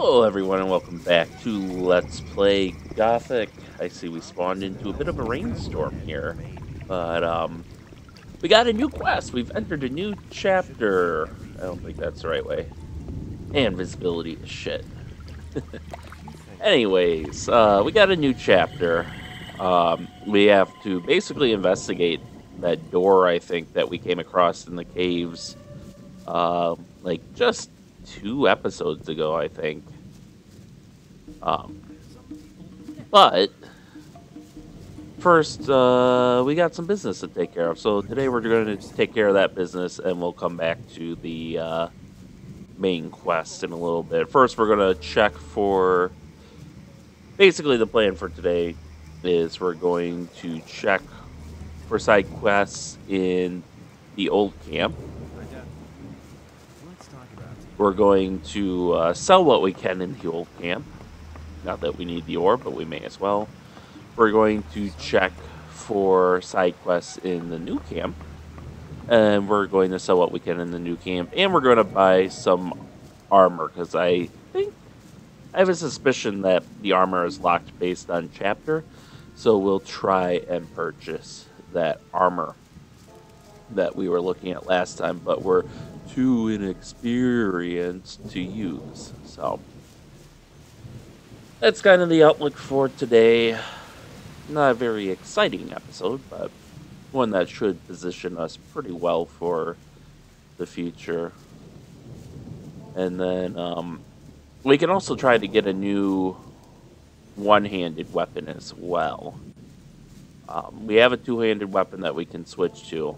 Hello everyone and welcome back to Let's Play Gothic. I see we spawned into a bit of a rainstorm here, but we got a new quest. We've entered a new chapter. I don't think that's the right way. And visibility is shit. Anyways, we got a new chapter. We have to basically investigate that door, I think, that we came across in the caves, like just 2 episodes ago, I think. But first, we got some business to take care of. So today we're going to take care of that business and we'll come back to the main quest in a little bit. First, we're going to check for... Basically, the plan for today is we're going to check for side quests in the old camp. We're going to sell what we can in the old camp. Not that we need the ore, but we may as well. We're going to check for side quests in the new camp. And we're going to sell what we can in the new camp. And we're going to buy some armor, because I think I have a suspicion that the armor is locked based on chapter. So we'll try and purchase that armor that we were looking at last time, but we're too inexperienced to use. So that's kind of the outlook for today. Not a very exciting episode, but one that should position us pretty well for the future. And then we can also try to get a new one-handed weapon as well. We have a two-handed weapon that we can switch to.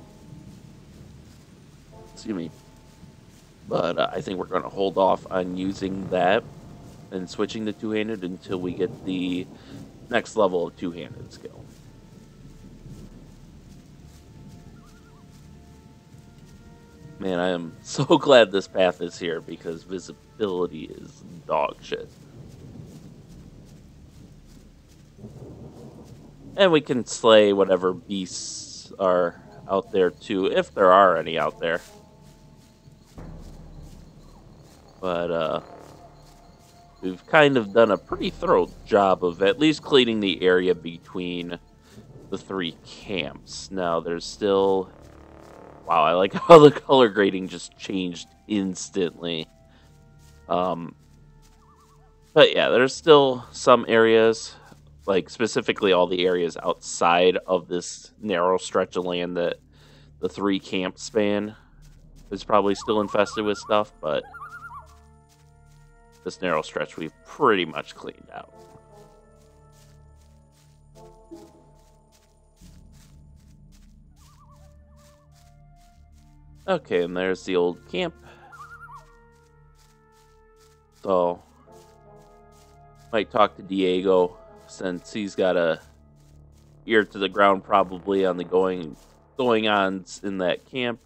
Excuse me. But I think we're going to hold off on using that and switching to two-handed until we get the next level of two-handed skill. Man, I am so glad this path is here because visibility is dog shit. And we can slay whatever beasts are out there too, if there are any out there. But we've kind of done a pretty thorough job of at least cleaning the area between the 3 camps. Now there's still... Wow, I like how the color grading just changed instantly. But yeah, there's still some areas, like specifically all the areas outside of this narrow stretch of land that the 3 camps span is probably still infested with stuff, but... This narrow stretch we've pretty much cleaned out. Okay, and there's the old camp. So, might talk to Diego since he's got a ear to the ground probably on the going-ons in that camp.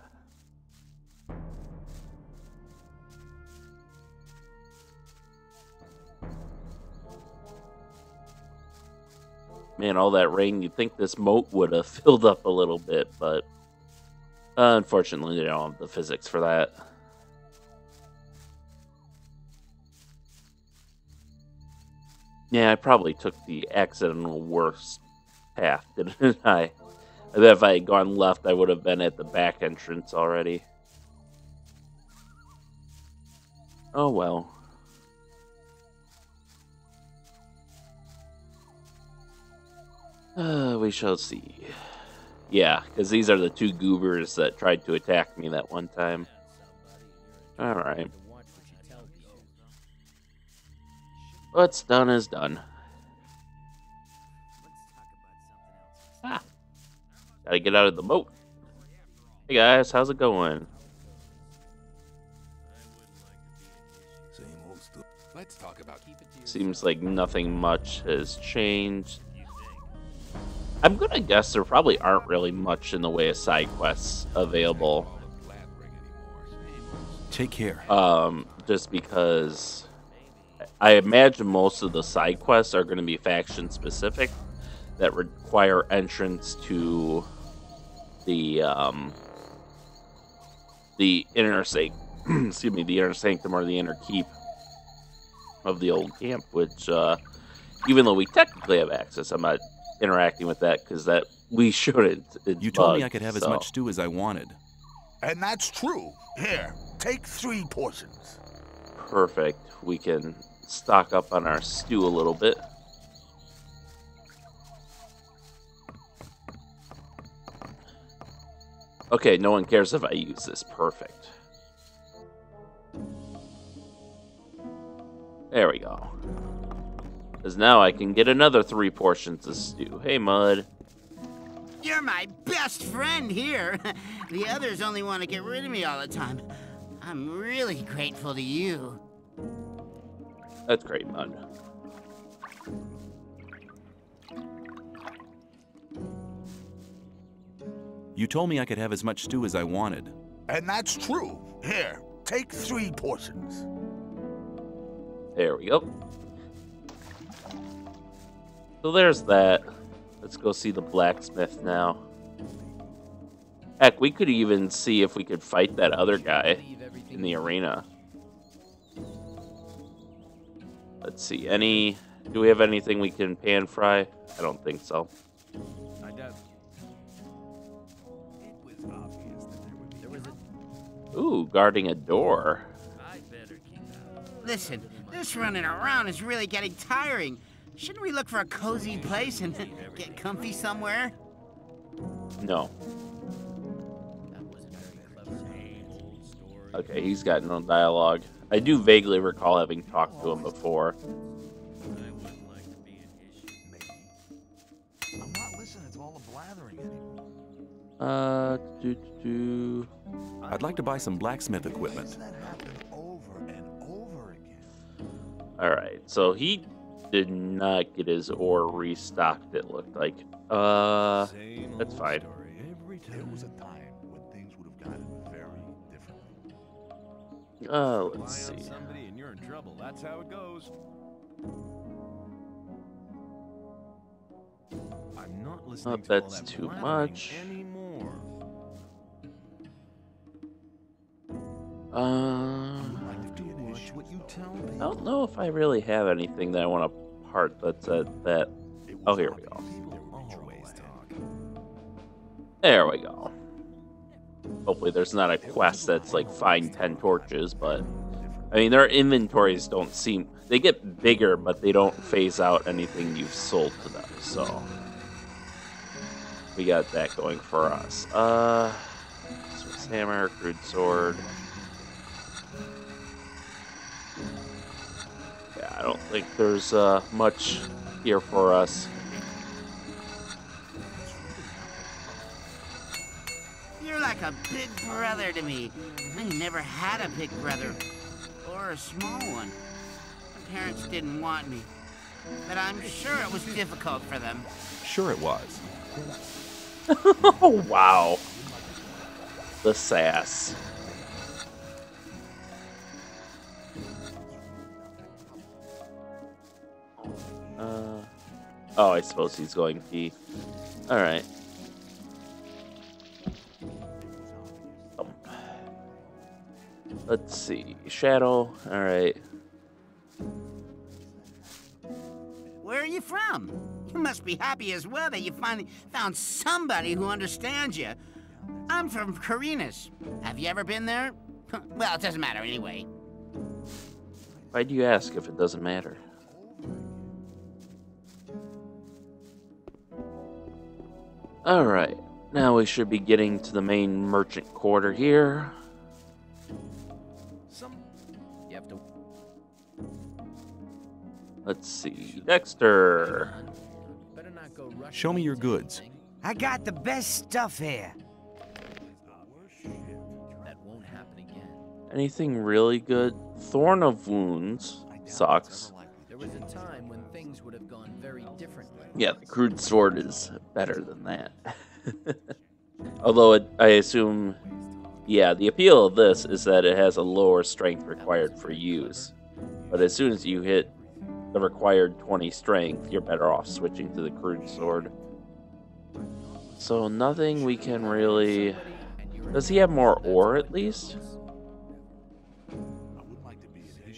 Man, all that rain, you'd think this moat would have filled up a little bit, but unfortunately they don't have the physics for that. Yeah, I probably took the accidental worst path, didn't I? I bet if I had gone left, I would have been at the back entrance already. Oh well. We shall see. Yeah, because these are the 2 goobers that tried to attack me that one time. Alright. What's done is done. Ah! Gotta get out of the moat. Hey guys, how's it going? Seems like nothing much has changed. I'm gonna guess there probably aren't really much in the way of side quests available. Take care. Just because I imagine most of the side quests are gonna be faction specific that require entrance to the inner sanctum, excuse me, the inner sanctum or the inner keep. of the old camp, which even though we technically have access, I'm not interacting with that because that we shouldn't. You told me I could have as much stew as I wanted. And that's true. Here, take 3 portions. Perfect. We can stock up on our stew a little bit. Okay, no one cares if I use this. Perfect. There we go. Because now I can get another 3 portions of stew. Hey, Mud. You're my best friend here. The others only want to get rid of me all the time. I'm really grateful to you. That's great, Mud. You told me I could have as much stew as I wanted. And that's true. Here, take 3 portions. There we go. So there's that. Let's go see the blacksmith now. Heck, we could even see if we could fight that other guy in the arena. Let's see, any... Do we have anything we can pan fry? I don't think so. I doubt. Ooh, guarding a door. Listen, this running around is really getting tiring. Shouldn't we look for a cozy place and get comfy somewhere? No. Okay, he's got no dialogue. I do vaguely recall having talked to him before. I'm not listening to all the blathering anymore. I'd like to buy some blacksmith equipment. Alright, so he did not get his ore restocked, it looked like. That's fine. There was a time when things would have gotten very differently. Let's see. Somebody and you're in trouble. That's how it goes. I'm not listening to all that. That's too much. I don't know if I really have anything that I want to part that's at that. Oh, here we go. There we go. Hopefully there's not a quest that's like find 10 torches, but I mean, their inventories don't seem... They get bigger, but they don't phase out anything you've sold to them, so... We got that going for us. Swiss hammer, crude sword... I don't think there's much here for us. You're like a big brother to me. I never had a big brother, or a small one. My parents didn't want me, but I'm sure it was difficult for them. Sure it was. Oh, wow. The sass. Oh, I suppose he's going pee. All right. Let's see. Shadow. All right. Where are you from? You must be happy as well that you finally found somebody who understands you. I'm from Corina's. Have you ever been there? Well, it doesn't matter anyway. Why do you ask if it doesn't matter? Alright, now we should be getting to the main merchant quarter here. Let's see, Dexter. Show me your goods. I got the best stuff here. Anything really good? Thorn of Wounds sucks. There was a time when things would have gone very differently. Yeah, the crude sword is better than that. Although it, I assume, yeah, the appeal of this is that it has a lower strength required for use. But as soon as you hit the required 20 strength, you're better off switching to the crude sword. So nothing we can really... Does he have more ore at least?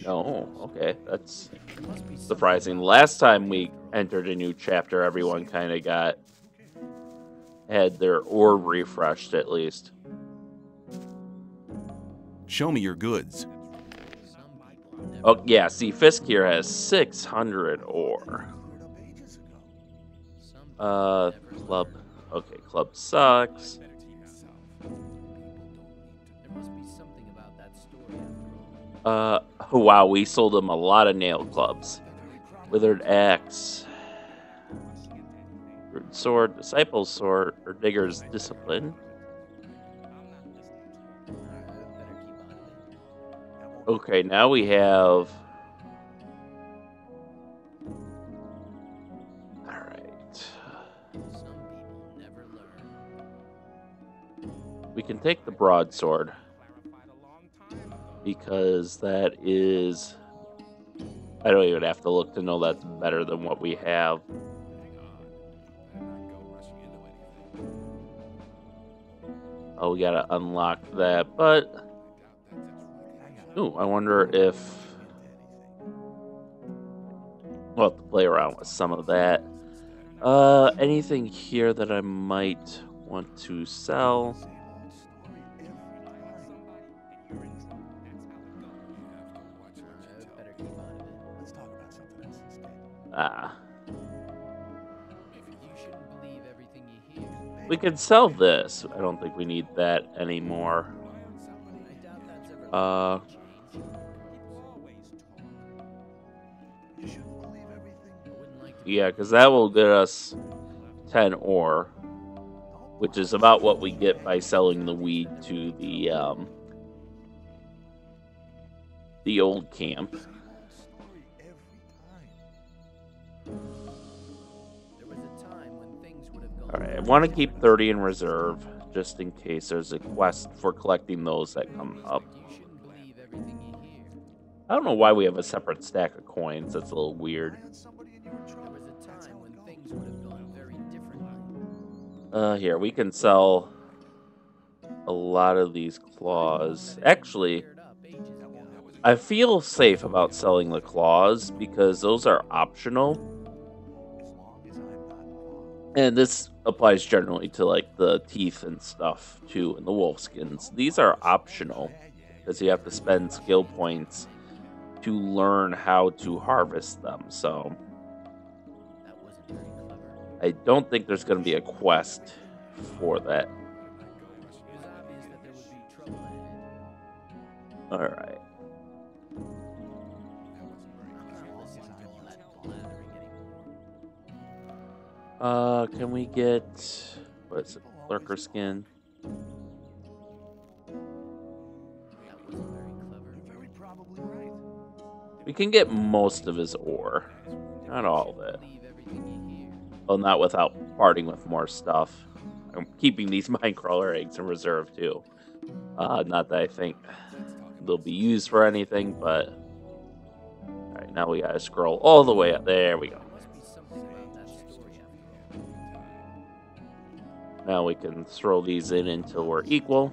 Oh, okay. That's surprising. Last time we entered a new chapter, everyone kind of had their ore refreshed, at least. Show me your goods. Oh, yeah, see, Fisk here has 600 ore. Club. Okay, club sucks. Wow, we sold him a lot of nail clubs. Withered axe. Root sword, disciple's sword, or digger's discipline. Okay, now we have... Alright. We can take the broadsword. Because that is... I don't even have to look to know that's better than what we have. Oh, we gotta unlock that, but... Ooh, I wonder if we'll have to play around with some of that. Anything here that I might want to sell? Ah. We could sell this. I don't think we need that anymore. Yeah, because that will get us 10 ore, which is about what we get by selling the weed to the old camp. Alright, I want to keep 30 in reserve, just in case there's a quest for collecting those that come up. I don't know why we have a separate stack of coins, that's a little weird. Here, we can sell a lot of these claws. Actually, I feel safe about selling the claws because those are optional. And this applies generally to, like, the teeth and stuff, too, and the wolf skins. These are optional because you have to spend skill points to learn how to harvest them, so... I don't think there's going to be a quest for that. Alright. Can we get... What is it? Lurker skin? We can get most of his ore. Not all of it. Well, not without parting with more stuff. I'm keeping these Minecrawler eggs in reserve, too. Not that I think they'll be used for anything, but... Alright, now we gotta scroll all the way up. There we go. Now we can throw these in until we're equal.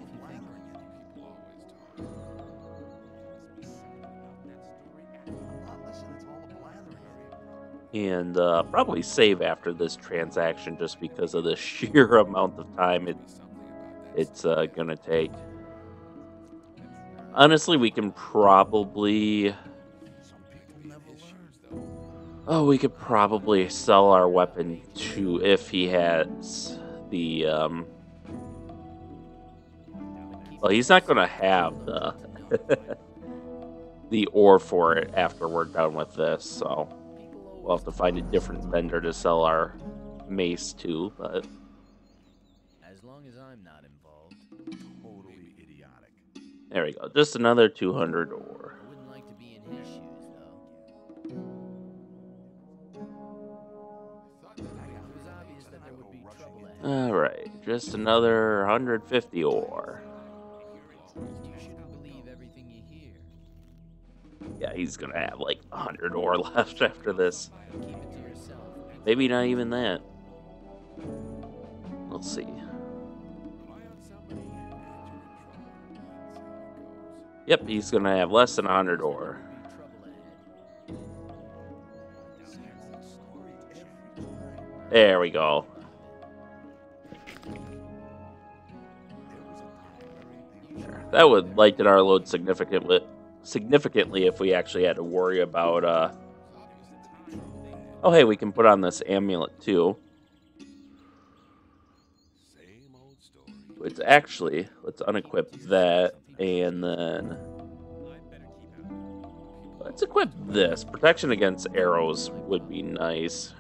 And probably save after this transaction just because of the sheer amount of time it's going to take. Honestly, we can probably... Oh, we could probably sell our weapon too if he has... The, well, he's not going to have the, the ore for it after we're done with this, so we'll have to find a different vendor to sell our mace to, but... As long as I'm not involved, totally idiotic. There we go, just another 200 ore. I wouldn't like to be in his shoes, though. Alright, just another 150 ore. Yeah, he's gonna have like 100 ore left after this. Maybe not even that. We'll see. Yep, he's gonna have less than 100 ore. There we go. That would lighten our load significantly if we actually had to worry about... Oh, hey, we can put on this amulet, too. It's actually... Let's unequip that, and then... Let's equip this. Protection against arrows would be nice.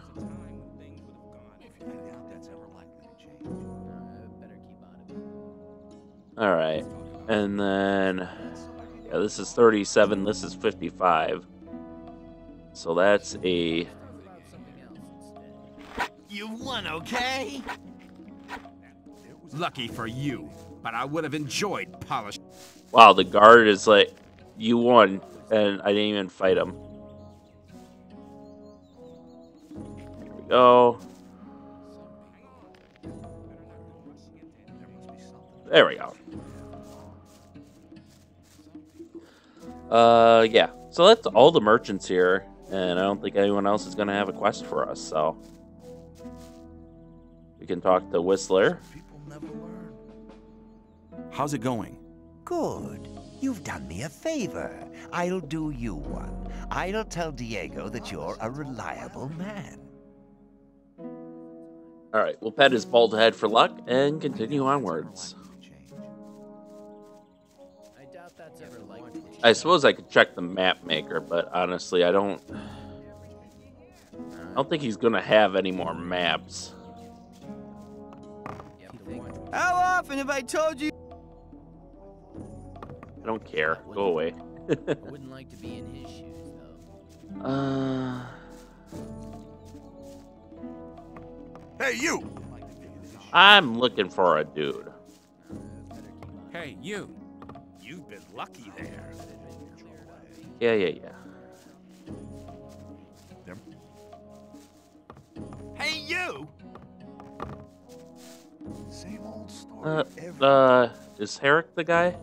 Alright. And then... Yeah, this is 37. This is 55. So that's a... You won, okay? Lucky for you, but I would have enjoyed polish. Wow, the guard is like, you won, and I didn't even fight him. There we go. There we go. Yeah. So that's all the merchants here, and I don't think anyone else is gonna have a quest for us, so... We can talk to Whistler. People never learn. How's it going? Good. You've done me a favor. I'll do you one. I'll tell Diego that you're a reliable man. All right, we'll pet his bald head for luck and continue onwards. I suppose I could check the map maker, but honestly, I don't think he's gonna have any more maps. How often have I told you? I don't care. Go away. I wouldn't like to be in his shoes, though. Hey, you! I'm looking for a dude. Hey, you! You've been lucky there. Yeah. Hey, you! Same old story. Is Herrick the guy?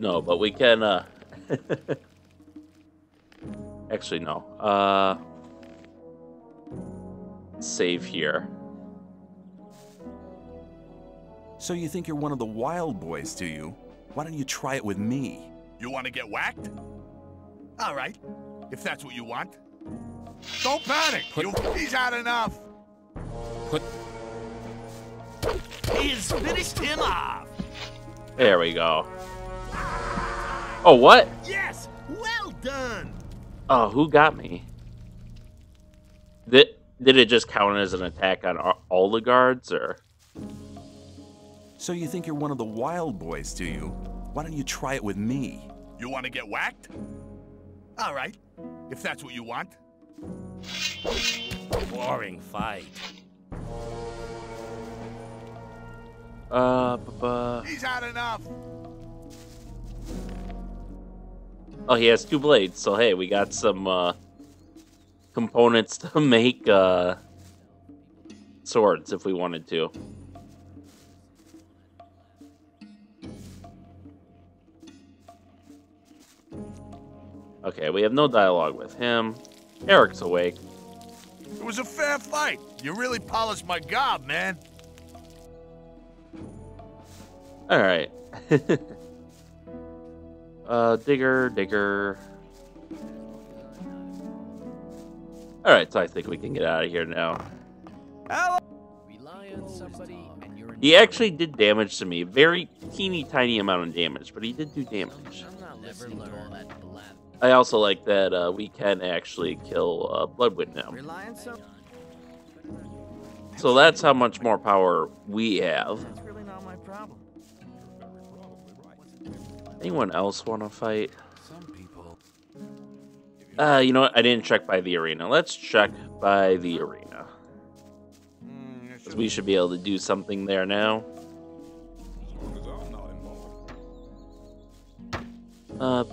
No, but we can, actually, no. Save here. So you think you're one of the wild boys, do you? Why don't you try it with me? You want to get whacked? All right, if that's what you want. Don't panic! He's had enough! He's finished him off. There we go. Oh, what? Yes, well done. Oh, who got me? Did it just count as an attack on all the guards, or? So you think you're one of the wild boys, do you? Why don't you try it with me? You want to get whacked? All right, if that's what you want. Boring fight. He's had enough. Oh, he has two blades, so hey, we got some components to make swords if we wanted to. Okay, we have no dialogue with him. Eric's awake. It was a fair fight. You really polished my gob, man. All right. Digger. All right, so I think we can get out of here now. He actually did damage to me. Very teeny tiny amount of damage, but he did do damage. I also like that we can actually kill Bloodwyn now. So that's how much more power we have. Anyone else want to fight? You know what? I didn't check by the arena. Let's check by the arena. Because we should be able to do something there now.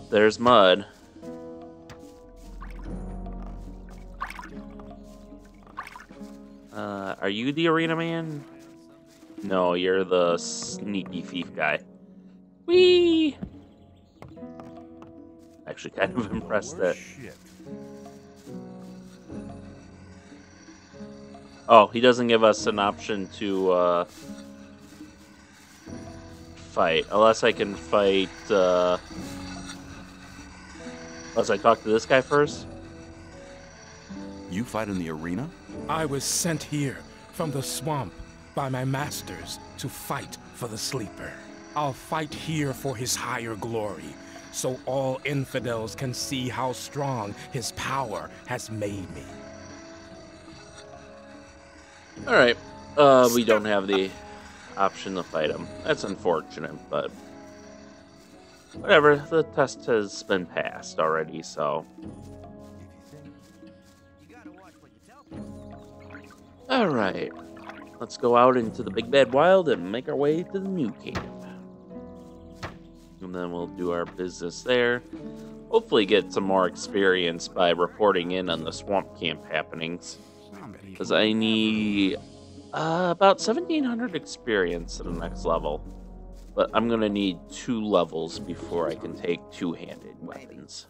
There's Mud. Are you the arena man? No, you're the sneaky thief guy. Whee! Actually kind of impressed that Oh, he doesn't give us an option to fight. Unless I can fight... unless I talk to this guy first. You fight in the arena? I was sent here from the swamp by my masters to fight for the sleeper. I'll fight here for his higher glory, so all infidels can see how strong his power has made me. Alright, we don't have the option to fight him. That's unfortunate, but whatever, the test has been passed already, so. Alright, let's go out into the big bad wild and make our way to the new camp. And then we'll do our business there. Hopefully get some more experience by reporting in on the swamp camp happenings. Because I need about 1,700 experience at the next level. But I'm going to need 2 levels before I can take two-handed weapons.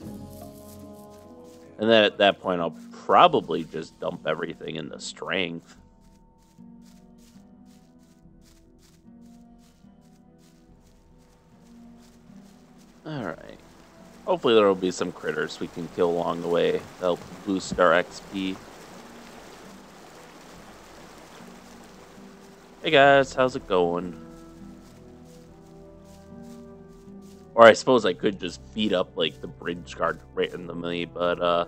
And then at that point, I'll probably just dump everything into strength. Alright. Hopefully there will be some critters we can kill along the way. That'll boost our XP. Hey guys, how's it going? Or I suppose I could just beat up, like, the bridge guard right in the melee, but,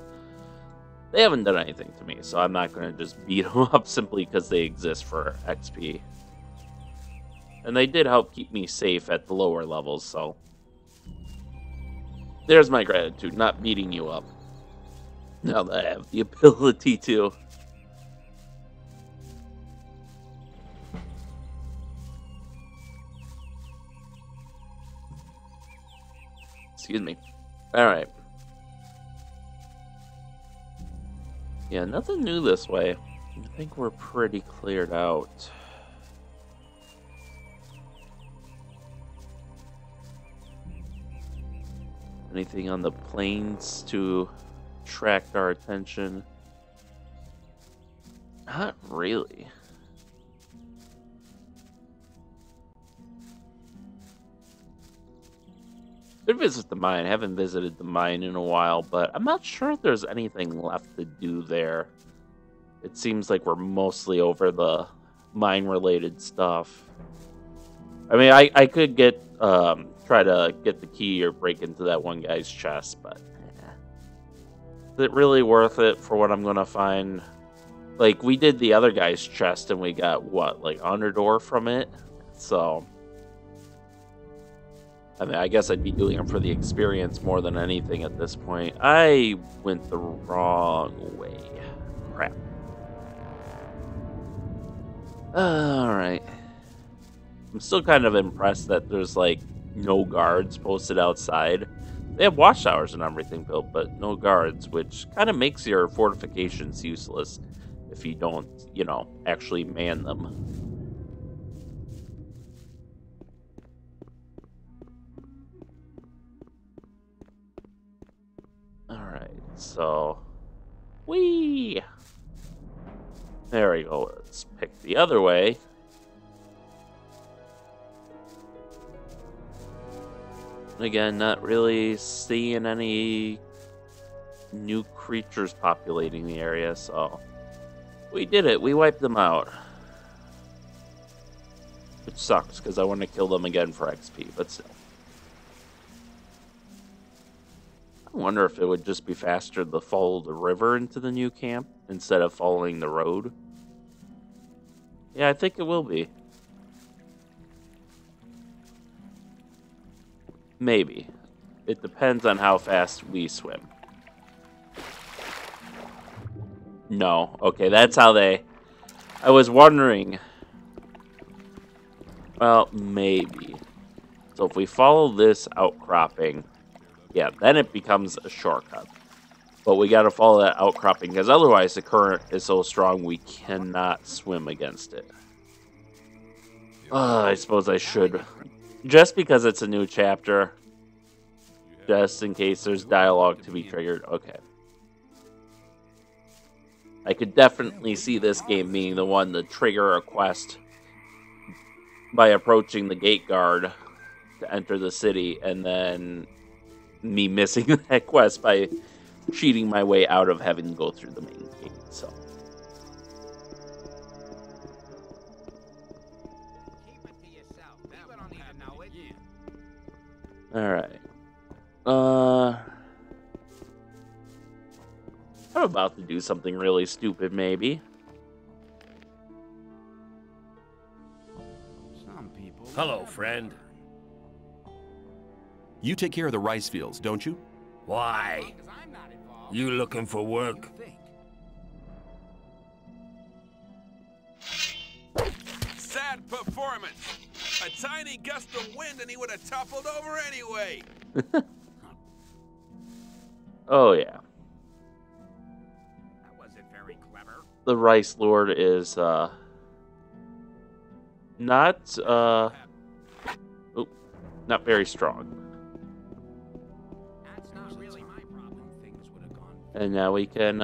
they haven't done anything to me, so I'm not going to just beat them up simply because they exist for XP. And they did help keep me safe at the lower levels, so... There's my gratitude, not beating you up. Now that I have the ability to. Excuse me. Alright. Yeah, nothing new this way. I think we're pretty cleared out. Anything on the plains to attract our attention? Not really. Could visit the mine. I haven't visited the mine in a while, but I'm not sure if there's anything left to do there. It seems like we're mostly over the mine-related stuff. I mean, I could get... try to get the key or break into that one guy's chest, but is it really worth it for what I'm gonna find? Like, we did the other guy's chest and we got what, like $100 from it? So I mean, I guess I'd be doing it for the experience more than anything at this point. I went the wrong way. Crap. Alright. I'm still kind of impressed that there's like no guards posted outside. They have watchtowers and everything built, but no guards, which kind of makes your fortifications useless if you don't, you know, actually man them. Alright, so... Whee! There we go. Let's pick the other way. Again, not really seeing any new creatures populating the area, so we did it. We wiped them out. Which sucks, because I want to kill them again for XP, but still. I wonder if it would just be faster to follow the river into the new camp instead of following the road. Yeah, I think it will be. Maybe. It depends on how fast we swim. No. Okay, that's how they... I was wondering. Well, maybe. So if we follow this outcropping, yeah, then it becomes a shortcut. But we gotta follow that outcropping, because otherwise the current is so strong we cannot swim against it. I suppose I should... Just because it's a new chapter, just in case there's dialogue to be triggered. Okay. I could definitely see this game being the one to trigger a quest by approaching the gate guard to enter the city, and then me missing that quest by cheating my way out of having to go through the main gate. So alright. I'm about to do something really stupid, maybe. Hello, friend. You take care of the rice fields, don't you? Why? You looking for work? Sad performance. A tiny gust of wind and he would have toppled over anyway. Oh, yeah. That wasn't very clever. The Rice Lord is, not very strong. That's not really my problem. Things would have gone. And now we can,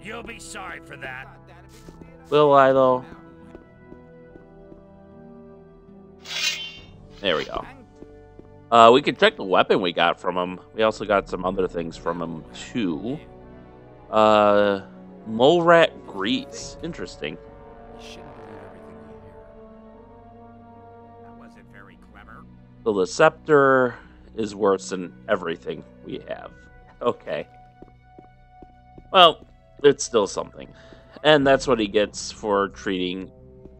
you'll be sorry for that. Will I, though? There we go. We can check the weapon we got from him. We also got some other things from him, too. Mole rat grease. Interesting. So the scepter is worse than everything we have. Okay. Well, it's still something. And that's what he gets for treating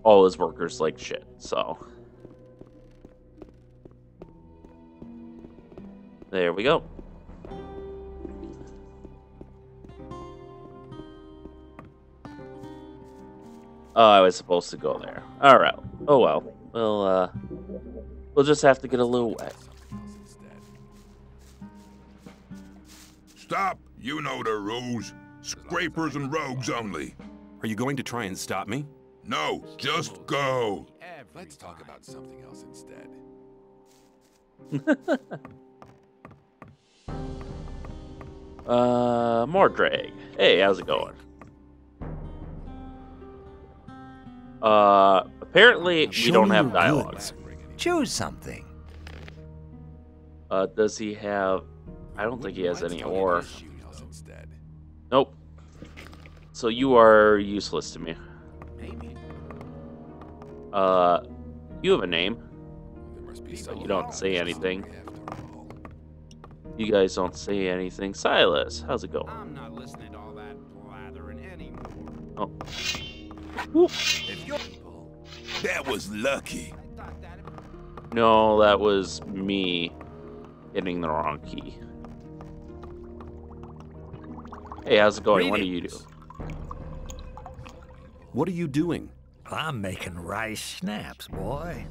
all his workers like shit, so... There we go. Oh, I was supposed to go there. All right. Oh well. We'll just have to get a little wet. Stop! You know the rules. Scrapers and rogues only. Are you going to try and stop me? No, just go. Let's talk about something else instead. More drag. Hey, how's it going? Apparently we don't have dialogues. Choose something. Does he have... I don't think he has any ore. Nope. So you are useless to me. You have a name. But you don't say anything. You guys don't say anything. Silas, how's it going? I'm not listening to all that blathering anymore. Oh. That was lucky. No, that was me hitting the wrong key. Hey, how's it going? What do you do? What are you doing? I'm making rice schnapps, boy.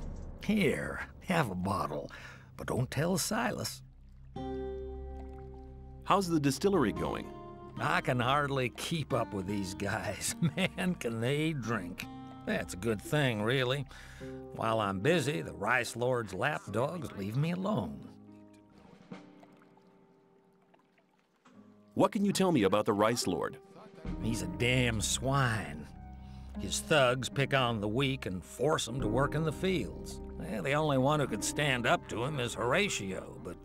Here, have a bottle. But don't tell Silas. How's the distillery going? I can hardly keep up with these guys. Man, can they drink. That's a good thing, really. While I'm busy, the Rice Lord's lapdogs leave me alone. What can you tell me about the Rice Lord? He's a damn swine. His thugs pick on the weak and force them to work in the fields. Well, the only one who could stand up to him is Horatio, but...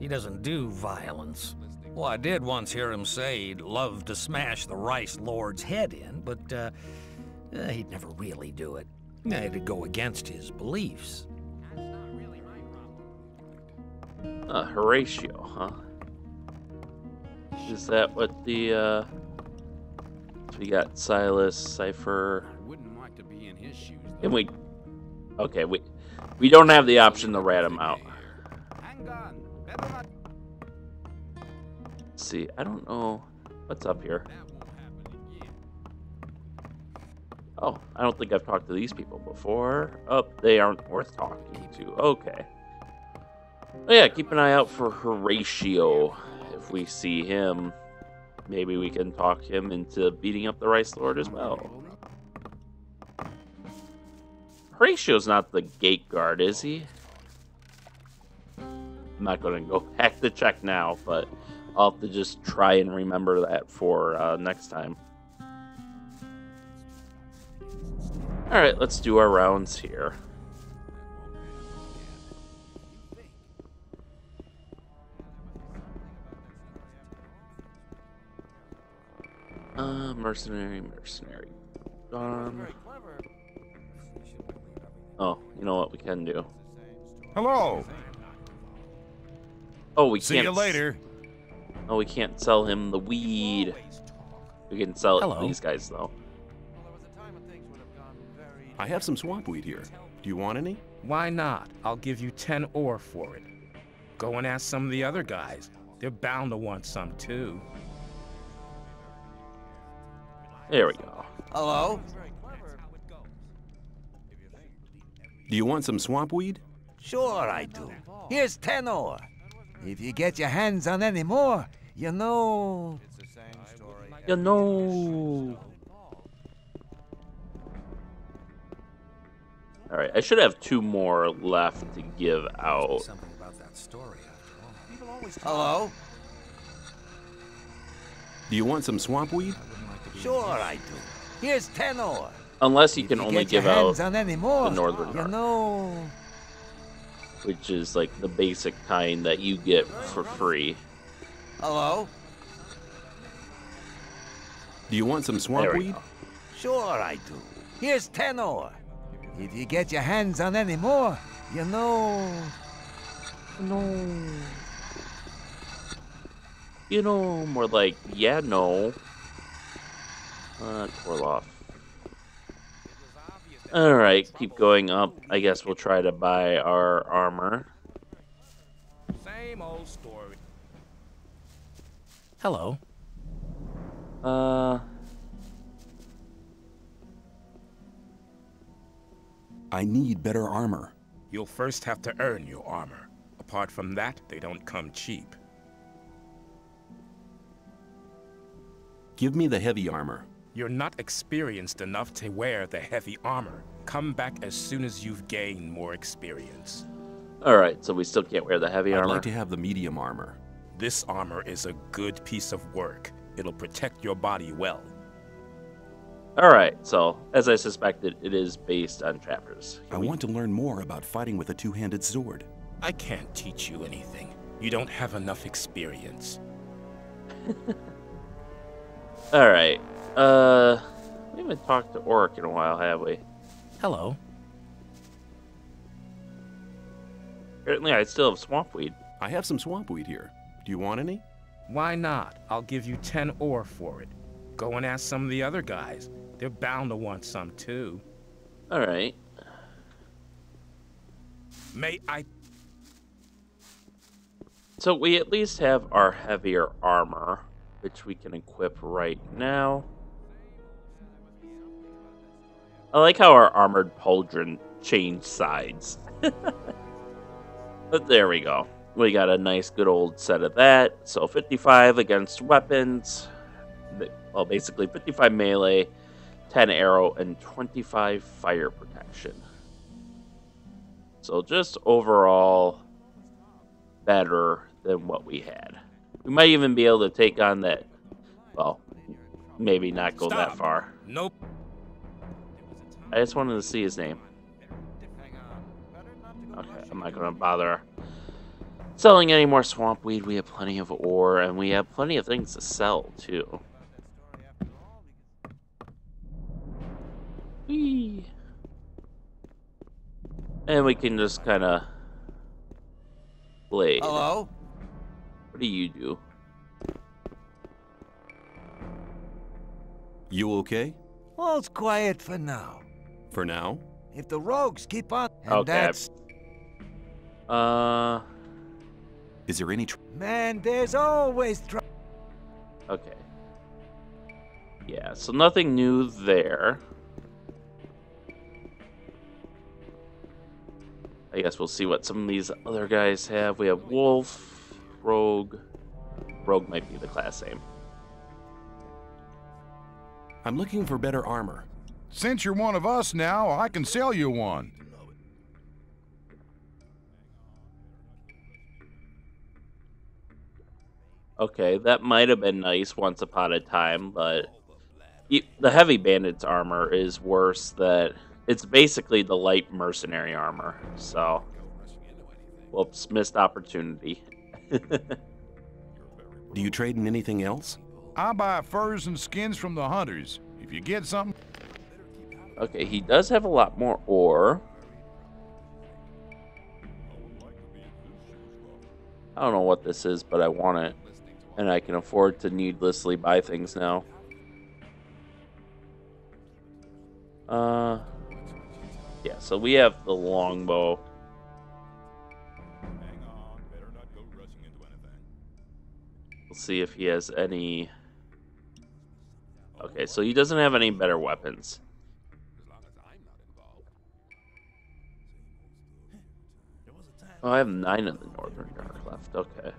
he doesn't do violence. Well, I did once hear him say he'd love to smash the Rice Lord's head in, but he'd never really do it. It'd go against his beliefs. That's not really my problem. Horatio, huh? Is that what the, we got Silas, Cypher... I wouldn't like to be in his shoes, though. And we... Okay, we don't have the option to rat him out. Let's see, I don't know what's up here. Oh, I don't think I've talked to these people before. Oh, they aren't worth talking to. Okay. Oh yeah, keep an eye out for Horatio. If we see him, maybe we can talk him into beating up the Rice Lord as well. Horatio's not the gate guard, is he? I'm not going to go back to check now, but I'll have to just try and remember that for next time. Alright, let's do our rounds here. Mercenary. Oh, you know what we can do. Hello. Oh, we can't. See you later. Oh, we can't sell him the weed. We can sell it to these guys though. I have some swamp weed here. Do you want any? Why not? I'll give you 10 ore for it. Go and ask some of the other guys. They're bound to want some too. There we go. Hello? Do you want some swamp weed? Sure I do. Here's 10 ore. If you get your hands on any more, you know... It's the same story. You know... Alright, I should have 2 more left to give out. Something about that story after all. Hello? Do you want some swamp weed? Sure, I do. Here's 10 ore. Unless you can only give out the northern ore, which is like the basic kind that you get for free. Hello? Do you want some swamp weed? Sure, I do. Here's 10 ore. If you get your hands on any more, you know. No. You know, more like, yeah, no. Korloff. Alright, keep going up. I guess we'll try to buy our armor. Same old story. Hello. I need better armor. You'll first have to earn your armor. Apart from that, they don't come cheap. Give me the heavy armor. You're not experienced enough to wear the heavy armor. Come back as soon as you've gained more experience. Alright, so we still can't wear the heavy armor? I'd like to have the medium armor. This armor is a good piece of work. It'll protect your body well. Alright, so, as I suspected, it is based on chapters. I want to learn more about fighting with a two-handed sword. I can't teach you anything. You don't have enough experience. Alright. We haven't talked to Oric in a while, have we? Hello. Apparently, I still have swamp weed. I have some swamp weed here. Do you want any? Why not? I'll give you 10 ore for it. Go and ask some of the other guys. They're bound to want some too. Alright. May I? So we at least have our heavier armor, which we can equip right now. I like how our armored pauldron changed sides. But there we go. We got a nice good old set of that. So 55 against weapons. Well, basically 55 melee, 10 arrow, and 25 fire protection. So just overall better than what we had. We might even be able to take on that. Well, maybe not go that far. Nope. I just wanted to see his name. Okay, I'm not going to bother selling any more swamp weed. We have plenty of ore, and we have plenty of things to sell, too. Whee! And we can just kind of play. Hello? What do you do? You okay? All's quiet for now. For now? If the rogues keep on... Okay. That's... Is there any... Man, there's always trouble. Okay. Yeah, so nothing new there. I guess we'll see what some of these other guys have. We have Wolf... Rogue. Rogue might be the class name. I'm looking for better armor. Since you're one of us now, I can sell you one. Okay, that might have been nice once upon a time, but the heavy bandit's armor is worse. It's basically the light mercenary armor, so... Whoops, missed opportunity. Do you trade in anything else? I buy furs and skins from the hunters. If you get something... Okay, he does have a lot more ore. I don't know what this is, but I want it. And I can afford to needlessly buy things now. Yeah, so we have the longbow. Hang on, better not go rushing into anything. We'll see if he has any... Okay, so he doesn't have any better weapons. Oh, I have 9 of the Northern Dark left. Okay.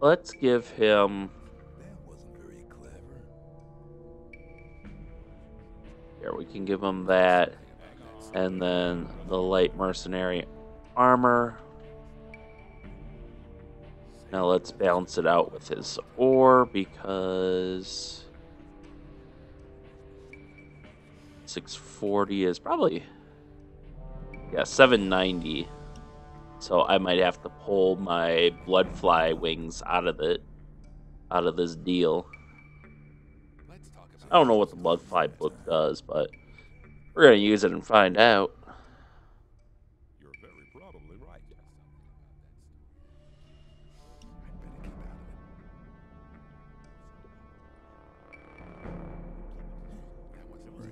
Let's give him... Here, we can give him that. And then the light mercenary armor. Now let's balance it out with his ore, because... 640 is probably, yeah, 790. So I might have to pull my bloodfly wings out of this deal. I don't know what the bloodfly book does, but we're gonna use it and find out. You're very probably right.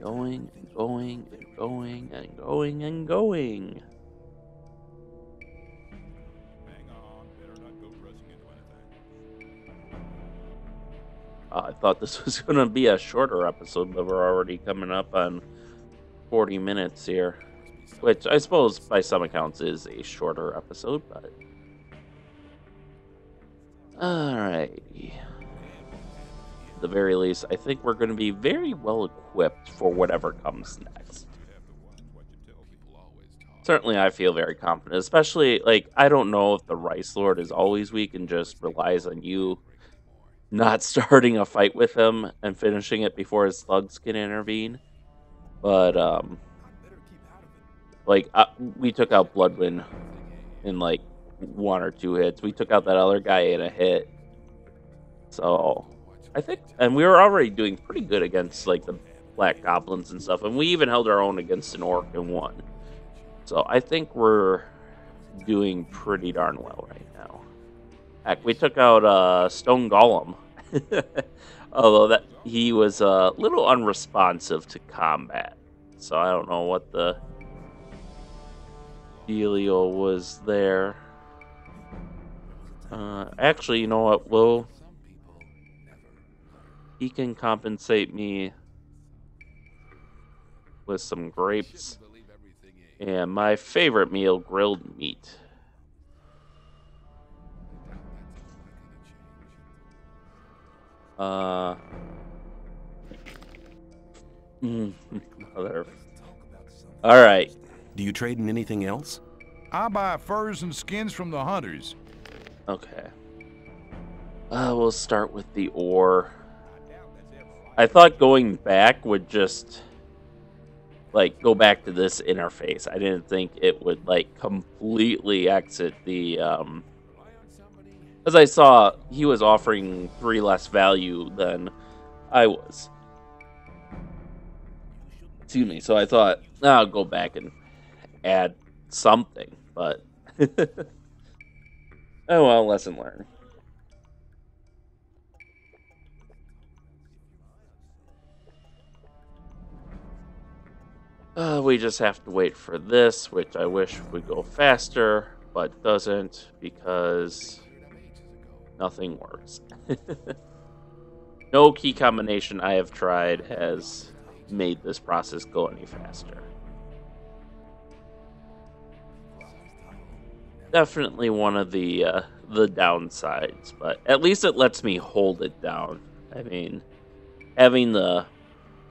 Going and going and going and going and going. Hang on, better not go rushing into anything. I thought this was going to be a shorter episode, but we're already coming up on 40 minutes here, which I suppose by some accounts is a shorter episode, but all right. The very least, I think we're going to be very well equipped for whatever comes next. Certainly, I feel very confident, especially, like, I don't know if the Rice Lord is always weak and just relies on you not starting a fight with him and finishing it before his slugs can intervene. But, like, we took out Bloodwyn in, like, 1 or 2 hits. We took out that other guy in a hit. So... I think, and we were already doing pretty good against, like, the Black Goblins and stuff, and we even held our own against an Orc and won. So I think we're doing pretty darn well right now. Heck, we took out Stone Golem, although that he was a little unresponsive to combat. So I don't know what the dealio was there. Actually, you know what, we'll... He can compensate me with some grapes and my favorite meal, grilled meat. All right. Do you trade in anything else? I buy furs and skins from the hunters. Okay. We'll start with the ore. I thought going back would just, like, go back to this interface. I didn't think it would, like, completely exit the, As I saw, he was offering 3 less value than I was. Excuse me. So I thought, oh, I'll go back and add something, but... Oh, well, lesson learned. We just have to wait for this, which I wish would go faster, but doesn't, because nothing works. No key combination I have tried has made this process go any faster. Definitely one of the downsides, but at least it lets me hold it down. I mean, having the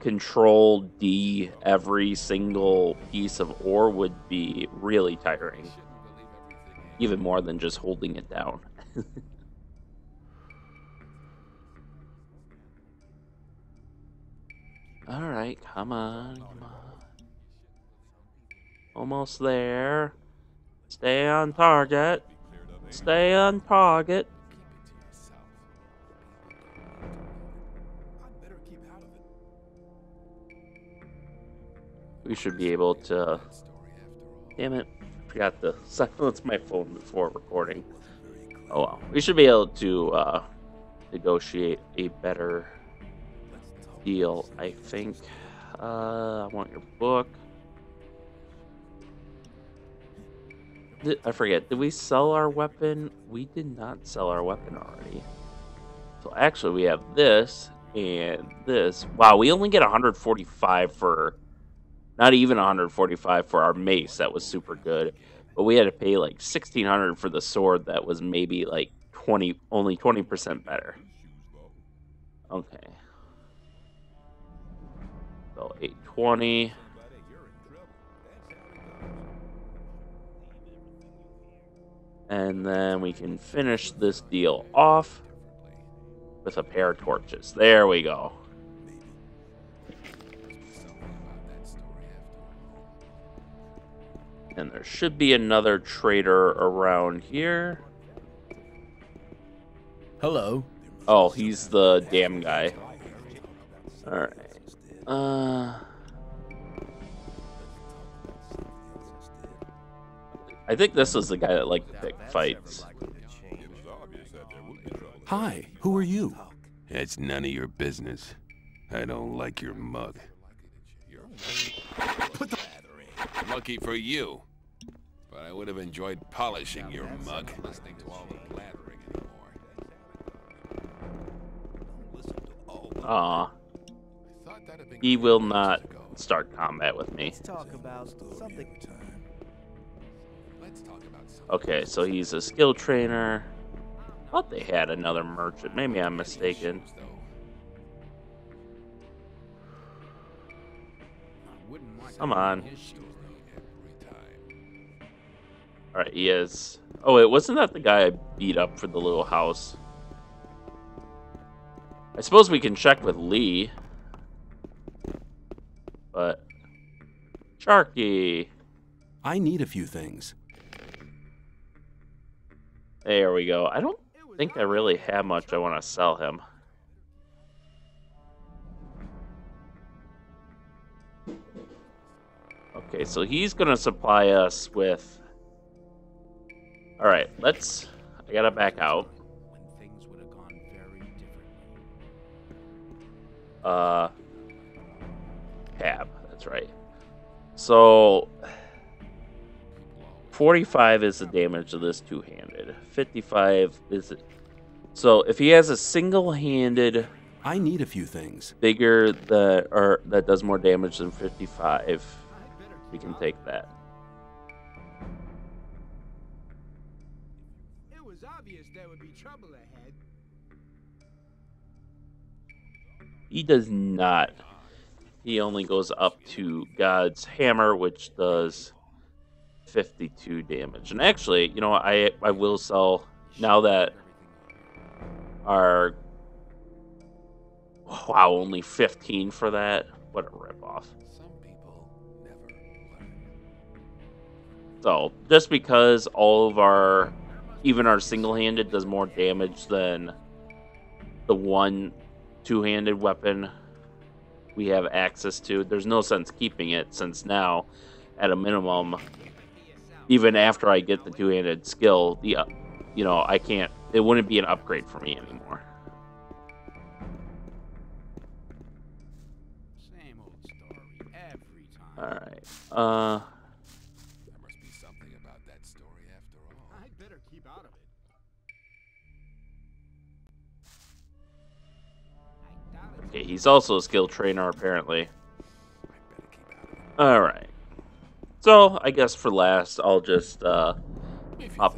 Control D every single piece of ore would be really tiring. Even more than just holding it down. Alright, come on, come on. Almost there. Stay on target. Stay on target. We should be able to... Damn it. Forgot to silence my phone before recording. Oh well. We should be able to negotiate a better deal, I think. I want your book. I forget. Did we sell our weapon? We did not sell our weapon already. So actually we have this and this. Wow, we only get 145 for... Not even 145 for our mace. That was super good. But we had to pay like 1600 for the sword that was maybe like 20% better. Okay. So 820. And then we can finish this deal off with a pair of torches. There we go. And there should be another trader around here. Hello. Oh, he's the damn guy. Alright. I think this was the guy that liked to pick fights. Hi, who are you? It's none of your business. I don't like your mug. Put the... Lucky for you, but I would have enjoyed polishing your mug. Listening to all the blathering anymore. Aw. He will not start combat with me. Okay, so he's a skill trainer. I thought they had another merchant. Maybe I'm mistaken. Come on. Alright, he is. Oh, wait, wasn't that the guy I beat up for the little house? I suppose we can check with Lee. But... Sharky! I need a few things. There we go. I don't think I really have much I want to sell him. Okay, so he's going to supply us with... All right, let's... I gotta back out. Tab, that's right. So... 45 is the damage of this two-handed. 55 is it... So, if he has a single-handed... I need a few things. Bigger that, or that does more damage than 55, we can take that. There would be trouble ahead. He does not. He only goes up to God's Hammer, which does 52 damage. And actually, you know, I will sell now that our... Wow, only 15 for that. What a ripoff. So, just because all of our... Even our single-handed does more damage than the one two-handed weapon we have access to. There's no sense keeping it since now, at a minimum, even after I get the two-handed skill, you know, I can't. It wouldn't be an upgrade for me anymore. Same old story every time. All right. He's also a skill trainer, apparently. Alright. So, I guess for last, I'll just hop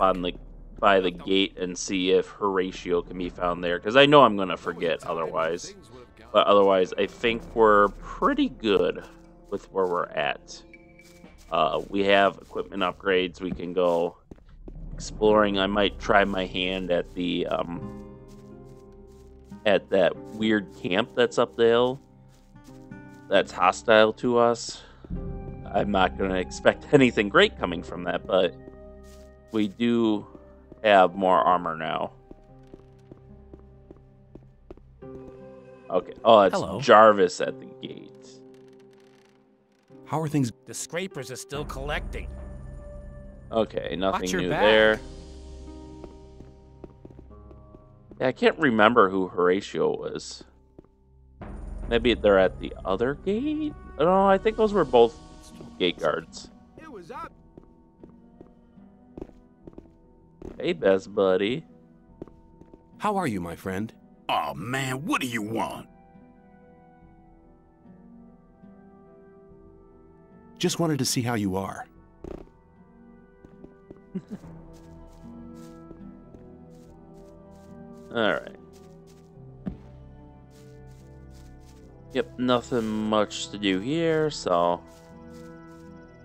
on the by the gate and see if Horatio can be found there, because I know I'm going to forget otherwise. But otherwise, I think we're pretty good with where we're at. We have equipment upgrades. We can go exploring. I might try my hand at the at that weird camp that's up the hill that's hostile to us. I'm not going to expect anything great coming from that, but we do have more armor now. Okay. Oh, it's hello. Jarvis at the gate. How are things? The scrapers are still collecting. Okay, nothing new there. Yeah, I can't remember who Horatio was. Maybe they're at the other gate? No, I think those were both gate guards. It was up. Hey, best buddy. How are you, my friend? Oh man, what do you want? Just wanted to see how you are. All right. Yep, nothing much to do here, so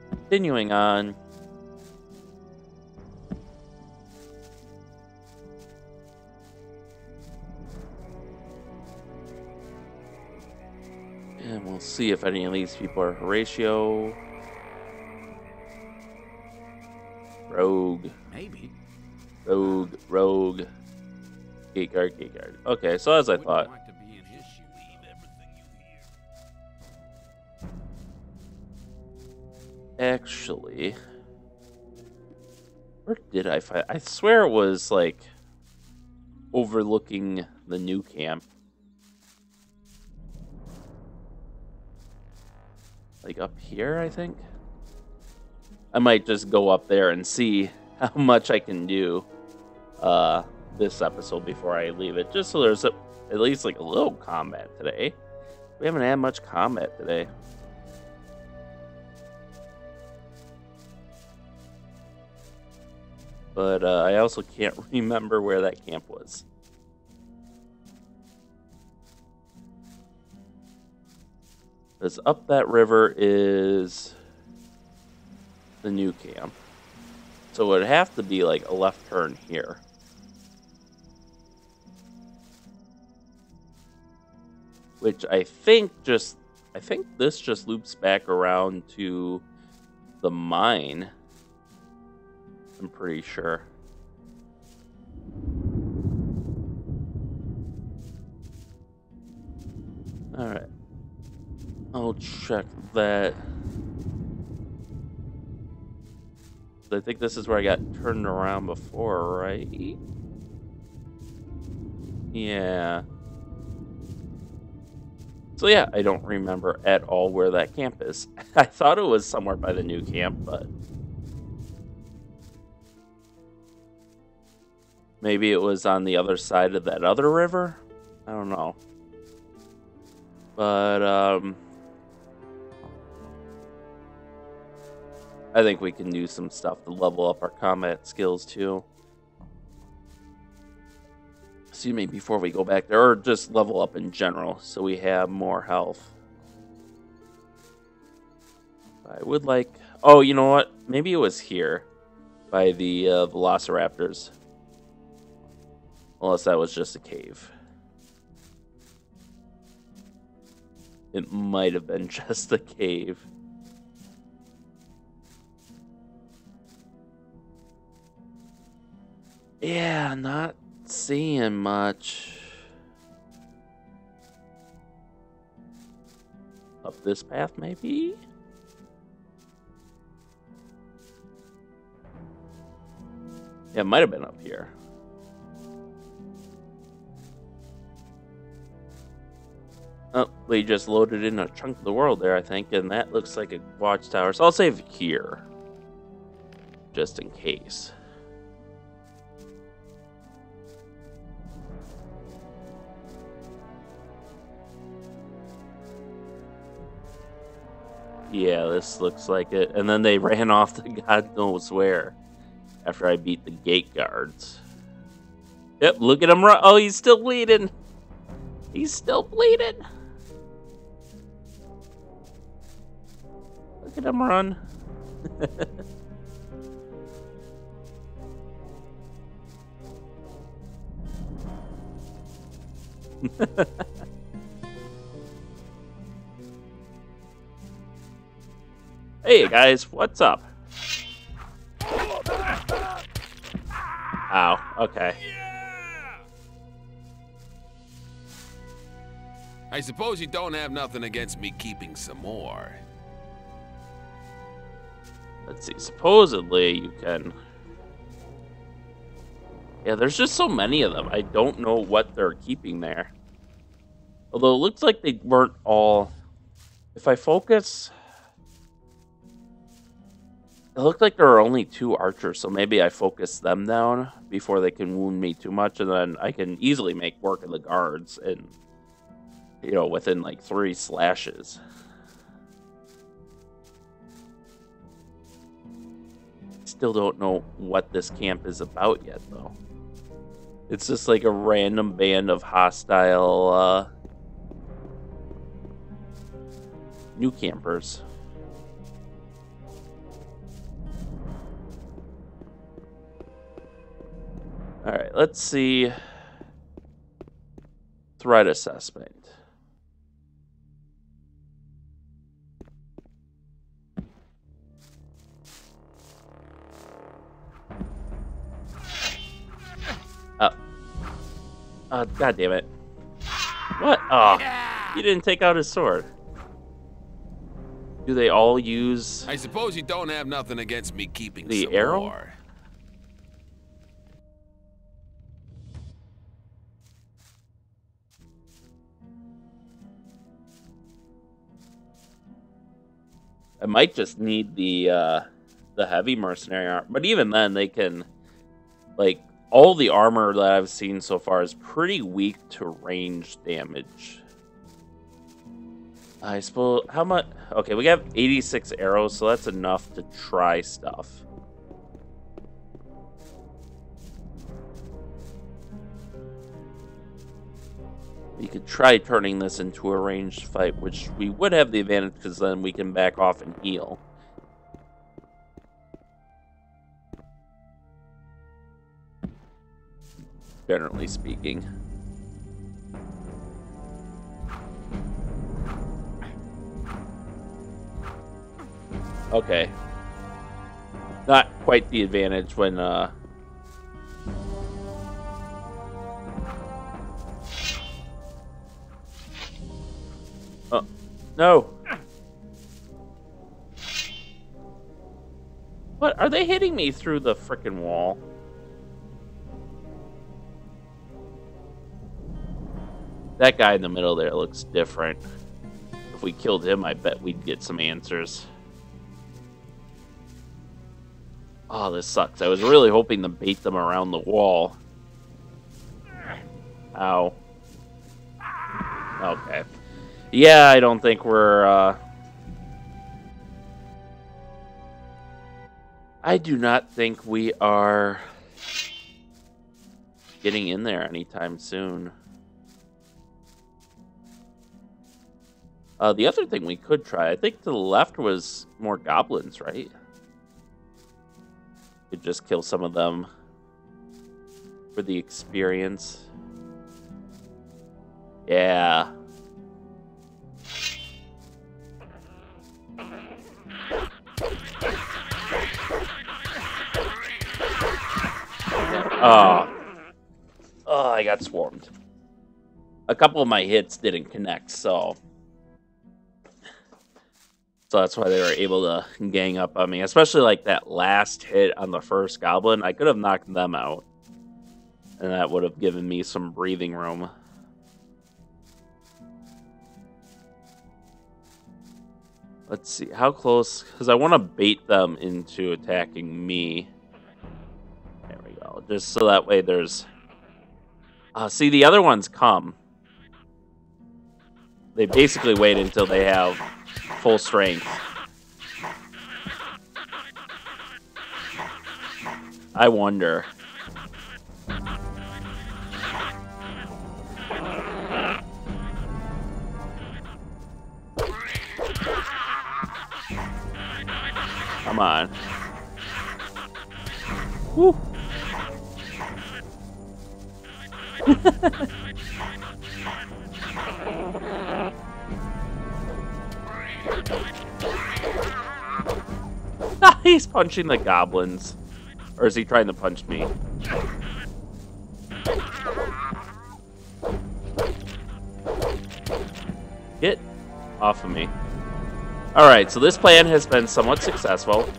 continuing on. And we'll see if any of these people are Horatio. Rogue. Maybe. Rogue. Gate guard. Okay, so as I thought. Actually, where did I find? I swear it was like overlooking the new camp. Like up here, I think. I might just go up there and see how much I can do this episode before I leave it. Just so there's at least like a little combat today. We haven't had much combat today. But I also can't remember where that camp was. Because up that river is the new camp. So it would have to be like a left turn here. Which I think this just loops back around to the mine. I'm pretty sure. All right. I'll check that. I think this is where I got turned around before, right? Yeah. So yeah, I don't remember at all where that camp is. I thought it was somewhere by the new camp, but maybe it was on the other side of that other river? I don't know. But I think we can do some stuff to level up our combat skills too. Excuse me, before we go back there, or just level up in general, so we have more health. I would like. Oh, you know what? Maybe it was here, by the Velociraptors. Unless that was just a cave. It might have been just a cave. Yeah, not seeing much. Up this path, maybe? Yeah, it might have been up here. Oh, we just loaded in a chunk of the world there, I think, and that looks like a watchtower. So I'll save here, just in case. Yeah, this looks like it. And then they ran off to God knows where after I beat the gate guards. Yep, look at him run. Oh, he's still bleeding. He's still bleeding. Look at him run. Hey guys, what's up? Ow, okay. I suppose you don't have nothing against me keeping some more. Let's see, supposedly you can... Yeah, there's just so many of them. I don't know what they're keeping there. Although it looks like they weren't all... If I focus... It looked like there are only 2 archers, so maybe I focus them down before they can wound me too much, and then I can easily make work of the guards and, you know, within like 3 slashes. Still don't know what this camp is about yet, though. It's just like a random band of hostile new campers. All right, let's see. Threat assessment. God damn it. What? Oh, he didn't take out his sword. Do they all use... I suppose you don't have nothing against me keeping the arrow? More. I might just need the heavy mercenary armor, but even then they can, like, all the armor that I've seen so far is pretty weak to range damage. I suppose, how much? Okay, we have 86 arrows, so that's enough to try stuff. We could try turning this into a ranged fight, which we would have the advantage because then we can back off and heal. Generally speaking. Okay. Not quite the advantage when, Oh, no. What? Are they hitting me through the frickin' wall? That guy in the middle there looks different. If we killed him, I bet we'd get some answers. Oh, this sucks. I was really hoping to bait them around the wall. Ow. Okay. Yeah, I don't think we're, I do not think we are getting in there anytime soon. The other thing we could try, I think to the left was more goblins, right? Could just kill some of them for the experience. Yeah. Oh, I got swarmed. A couple of my hits didn't connect, so that's why they were able to gang up on me. Especially like that last hit on the first goblin. I could have knocked them out, and that would have given me some breathing room. Let's see, how close? Because I want to bait them into attacking me. There we go. Just so that way there's... see, the other ones come. They basically wait until they have full strength. I wonder. Come on. Woo. He's punching the goblins. Or is he trying to punch me? Get off of me. Alright, so this plan has been somewhat successful.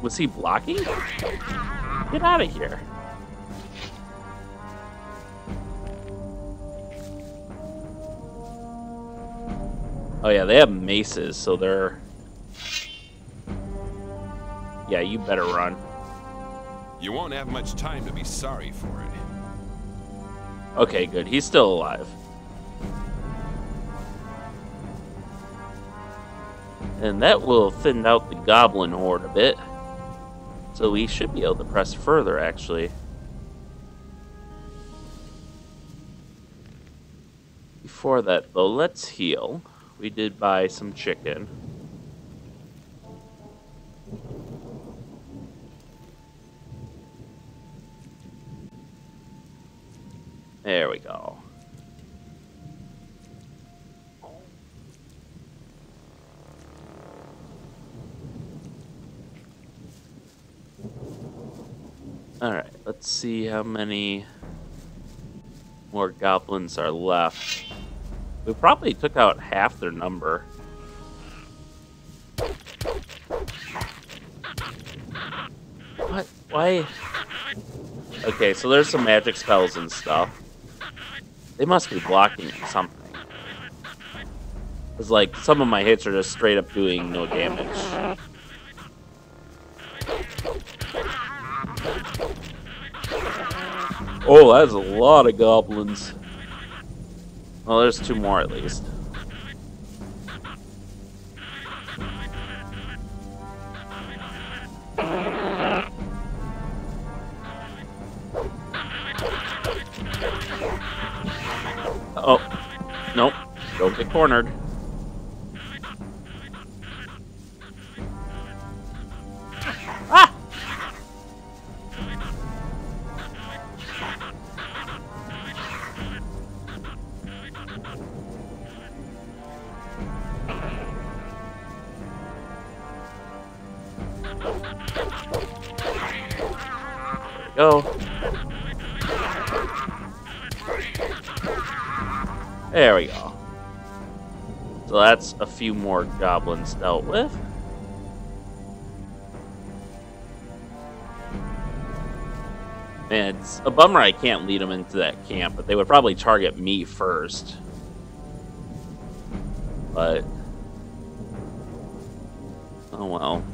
Was he blocking? Get out of here. Oh yeah, they have maces, so they're... Yeah, you better run. You won't have much time to be sorry for it. Okay, good. He's still alive. And that will thin out the goblin horde a bit. So we should be able to press further, actually. Before that, though, let's heal. We did buy some chicken. There we go. All right, let's see how many more goblins are left. We probably took out half their number. What? Why? Okay, so there's some magic spells and stuff. They must be blocking something. It's like some of my hits are just straight up doing no damage. Oh, that's a lot of goblins. Well, there's two more at least. Oh, nope. Don't get cornered. Ah! Go. There we go. So that's a few more goblins dealt with. Man, it's a bummer I can't lead them into that camp, but they would probably target me first. But... oh well.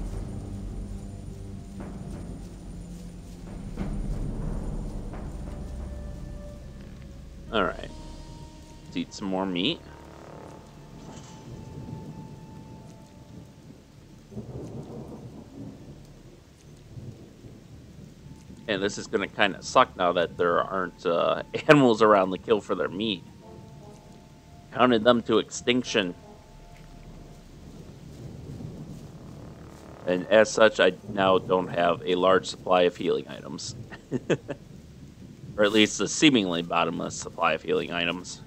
Alright. Let's eat some more meat. And this is going to kind of suck now that there aren't animals around to kill for their meat. Counted them to extinction. And as such, I now don't have a large supply of healing items. Or at least the seemingly bottomless supply of healing items.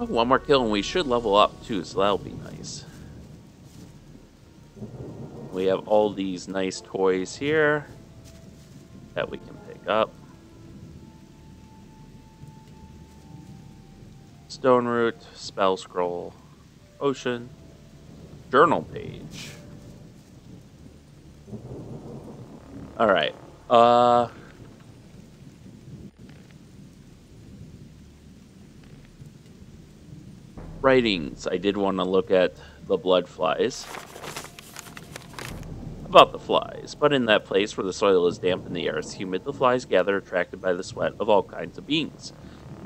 Oh, one more kill and we should level up too, so that'll be nice. We have all these nice toys here that we can pick up. Stone root, spell scroll, potion, journal page. Alright, writings. I did want to look at the blood flies. About the flies. But in that place where the soil is damp and the air is humid, the flies gather, attracted by the sweat of all kinds of beings.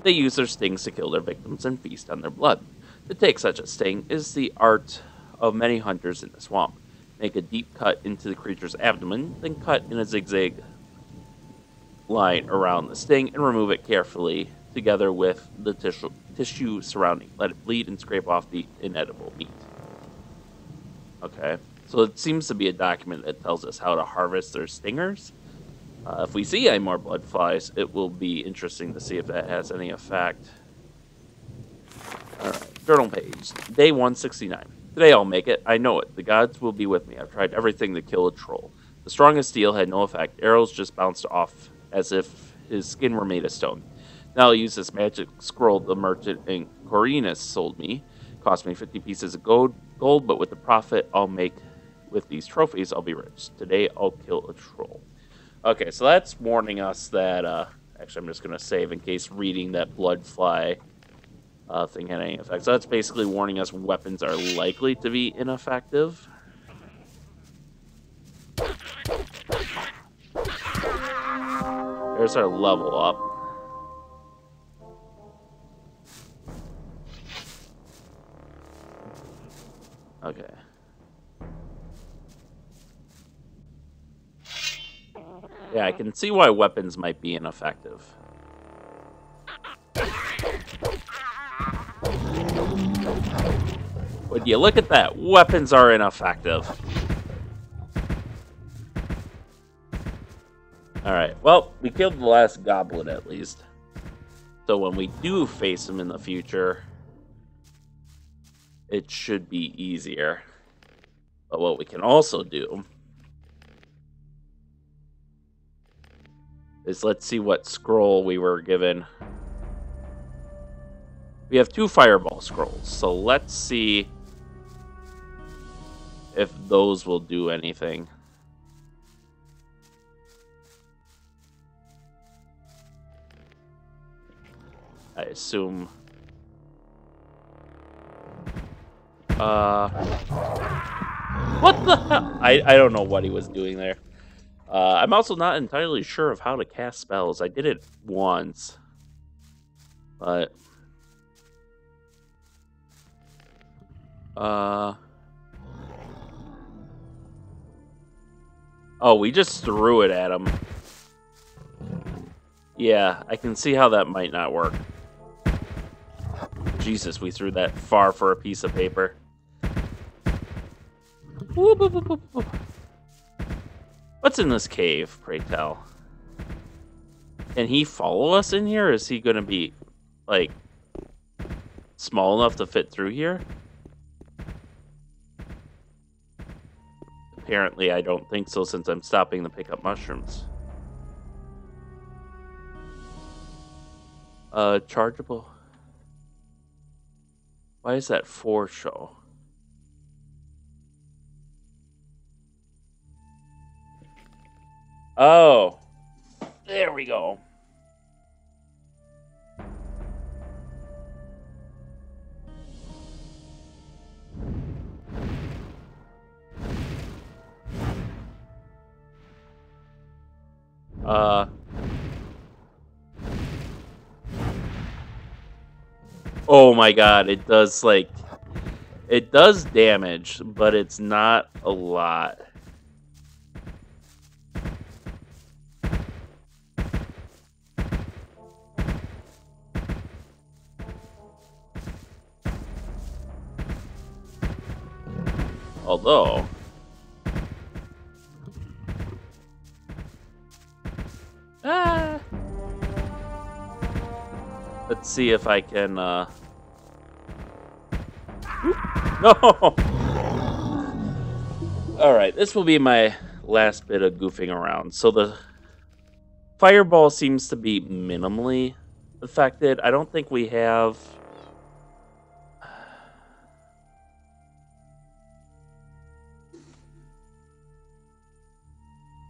They use their stings to kill their victims and feast on their blood. To take such a sting is the art of many hunters in the swamp. Make a deep cut into the creature's abdomen, then cut in a zigzag line around the sting and remove it carefully together with the tissue surrounding. Let it bleed and scrape off the inedible meat. Okay, so it seems to be a document that tells us how to harvest their stingers. If we see any more blood flies, it will be interesting to see if that has any effect. Alright, journal page. Day 169. Today I'll make it. I know it. The gods will be with me. I've tried everything to kill a troll. The strongest steel had no effect. Arrows just bounced off as if his skin were made of stone. Now I'll use this magic scroll the merchant in Corina sold me. Cost me 50 pieces of gold, but with the profit I'll make with these trophies, I'll be rich. Today I'll kill a troll. Okay, so that's warning us that, actually I'm just going to save in case reading that blood fly thing had any effect. So that's basically warning us weapons are likely to be ineffective. There's our level up. Okay. Yeah, I can see why weapons might be ineffective. Would you look at that? Weapons are ineffective. Alright, well, we killed the last goblin at least. So when we do face him in the future, it should be easier. But what we can also do is let's see what scroll we were given. We have 2 fireball scrolls, so let's see if those will do anything. I assume. What the hell? I don't know what he was doing there. I'm also not entirely sure of how to cast spells. I did it once. But. Oh, we just threw it at him. Yeah, I can see how that might not work. Jesus, we threw that far for a piece of paper. Whoop, whoop, whoop, whoop. What's in this cave, pray tell? Can he follow us in here? Is he going to be, like, small enough to fit through here? Apparently, I don't think so, since I'm stopping to pick up mushrooms. Chargeable. Why is that for show? Oh, there we go. Oh my god, it does, like, it does damage, but it's not a lot. Although, let's see if I can, no! Alright, this will be my last bit of goofing around. So the fireball seems to be minimally affected. I don't think we have...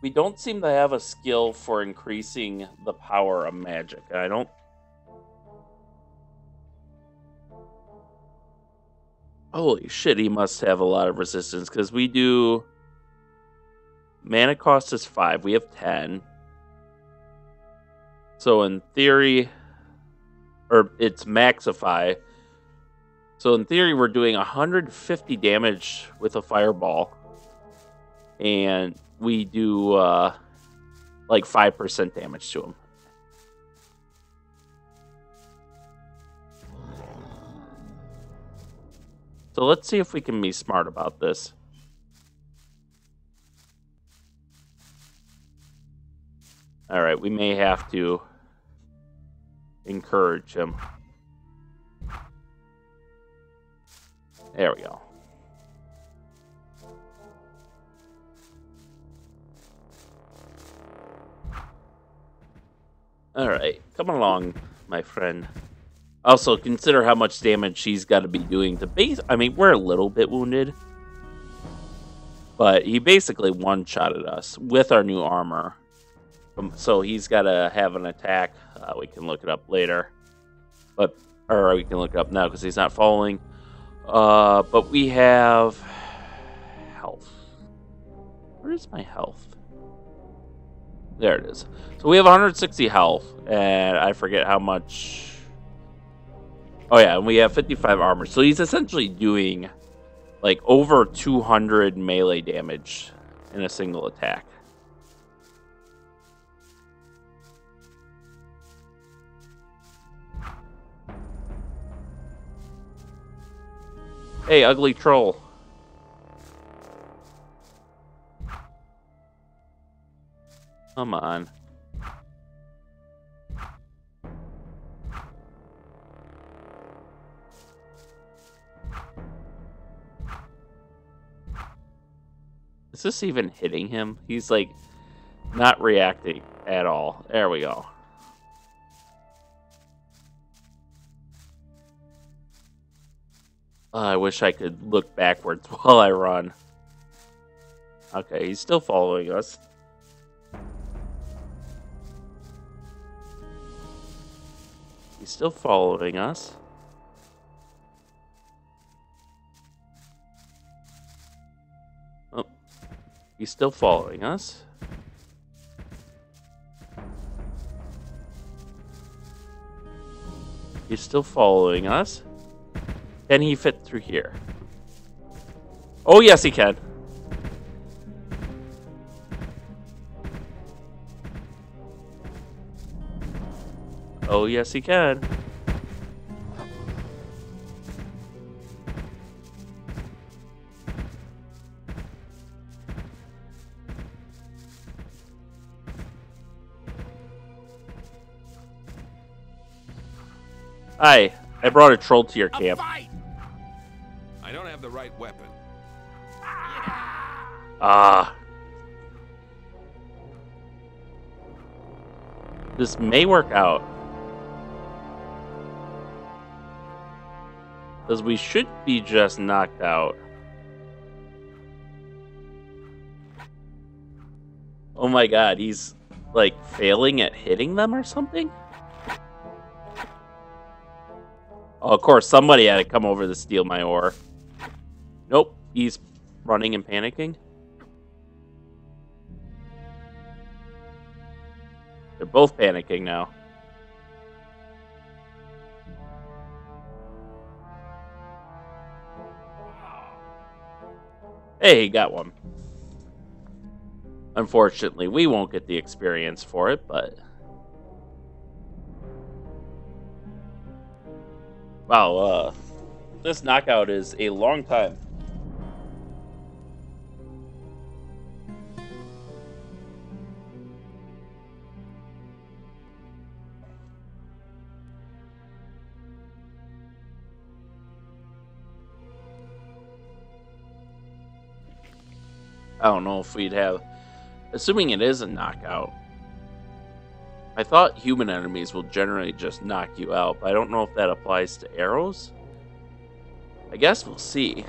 We don't seem to have a skill for increasing the power of magic. I don't... Holy shit, he must have a lot of resistance, because we do... Mana cost is 5, we have 10. So in theory... Or, it's Maxify. So in theory, we're doing 150 damage with a fireball. And we do, like, 5% damage to him. So let's see if we can be smart about this. All right, we may have to encourage him. There we go. All right, come along, my friend. Also, consider how much damage she's got to be doing to base. I mean, we're a little bit wounded, but he basically one-shotted us with our new armor. So he's got to have an attack. We can look it up later, but or we can look it up now because he's not following. But we have health. Where is my health? There it is. So we have 160 health, and I forget how much. Oh yeah, and we have 55 armor. So he's essentially doing like over 200 melee damage in a single attack. Hey, ugly troll. Come on. Is this even hitting him? He's like not reacting at all. There we go. I wish I could look backwards while I run. Okay, he's still following us. He's still following us. Oh, he's still following us. He's still following us. Can he fit through here? Oh, yes, he can. Oh, yes, he can. Hi, I brought a troll to your camp. I don't have the right weapon. Ah. This may work out. Because we should be just knocked out. Oh my god, he's like failing at hitting them or something? Oh, of course, somebody had to come over to steal my ore. Nope, he's running and panicking. They're both panicking now. Hey, he got one. Unfortunately, we won't get the experience for it, but... Wow, this knockout is a long time. I don't know if we'd have... Assuming it is a knockout. I thought human enemies will generally just knock you out, but I don't know if that applies to arrows. I guess we'll see.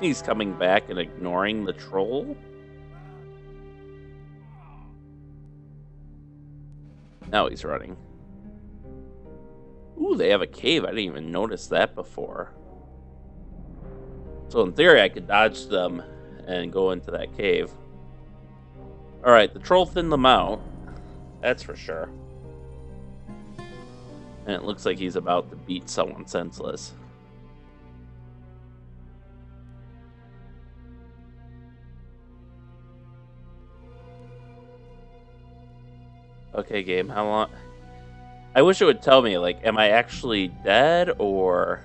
He's coming back and ignoring the troll. Now he's running. Ooh, they have a cave. I didn't even notice that before. So in theory, I could dodge them and go into that cave. Alright, the troll thinned them out. That's for sure. And it looks like he's about to beat someone senseless. Okay, game, how long... I wish it would tell me, like, am I actually dead, or...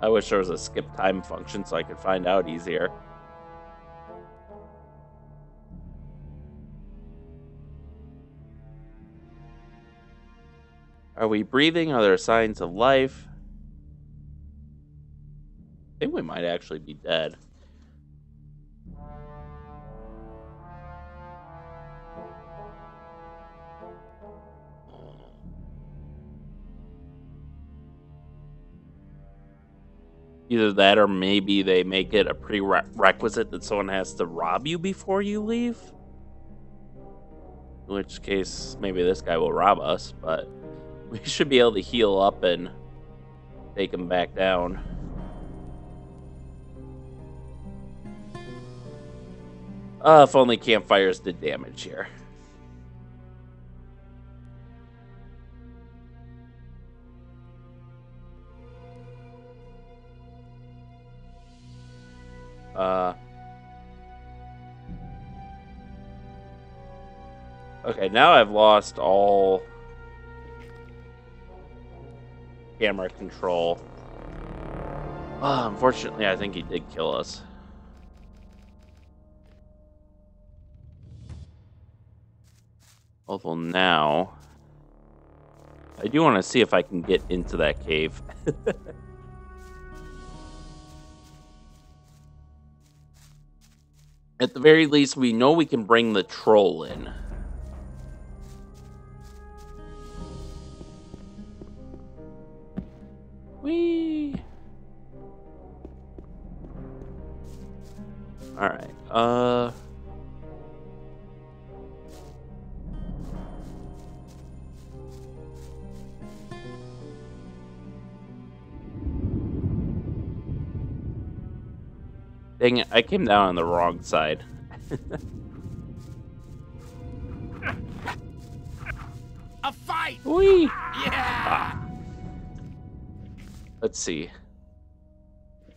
I wish there was a skip time function so I could find out easier. Are we breathing? Are there signs of life? I think we might actually be dead. Either that or maybe they make it a prerequisite that someone has to rob you before you leave. In which case, maybe this guy will rob us, but... we should be able to heal up and take him back down. If only campfires did damage here. Okay, now I've lost all... camera control. Oh, unfortunately, I think he did kill us. Although now, I do want to see if I can get into that cave. At the very least, we know we can bring the troll in. Alright, dang it, I came down on the wrong side. A fight! Whee! Yeah! Ah. Let's see.